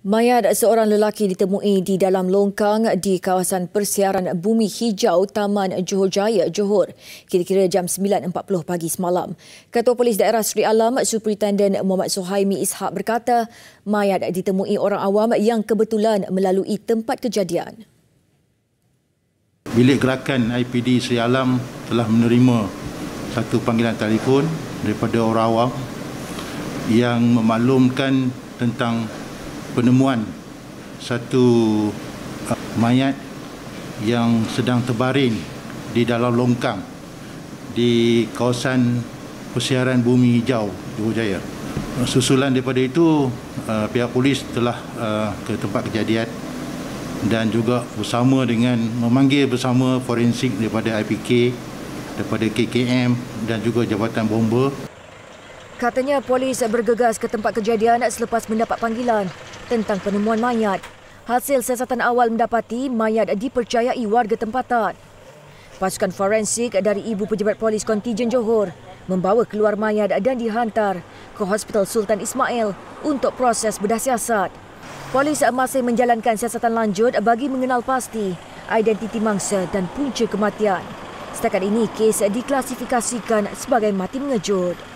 Mayat seorang lelaki ditemui di dalam longkang di kawasan Persiaran Bumi Hijau, Taman Johor Jaya, Johor, kira-kira jam 9.40 pagi semalam. Ketua Polis Daerah Seri Alam, Superintenden Muhammad Sohaimi Ishak berkata, mayat ditemui orang awam yang kebetulan melalui tempat kejadian. Bilik Gerakan IPD Seri Alam telah menerima satu panggilan telefon daripada orang awam yang memaklumkan tentang penemuan satu mayat yang sedang terbaring di dalam longkang di kawasan Persiaran Bumi Hijau, Johor Jaya. Susulan daripada itu, pihak polis telah ke tempat kejadian dan juga bersama dengan memanggil bersama forensik daripada IPK, daripada KKM dan juga Jabatan Bomba. Katanya polis bergegas ke tempat kejadian selepas mendapat panggilan tentang penemuan mayat. Hasil siasatan awal mendapati mayat dipercayai warga tempatan. Pasukan forensik dari Ibu Pejabat Polis Kontijen Johor membawa keluar mayat dan dihantar ke Hospital Sultan Ismail untuk proses bedah siasat. Polis masih menjalankan siasatan lanjut bagi mengenal pasti identiti mangsa dan punca kematian. Setakat ini, kes diklasifikasikan sebagai mati mengejut.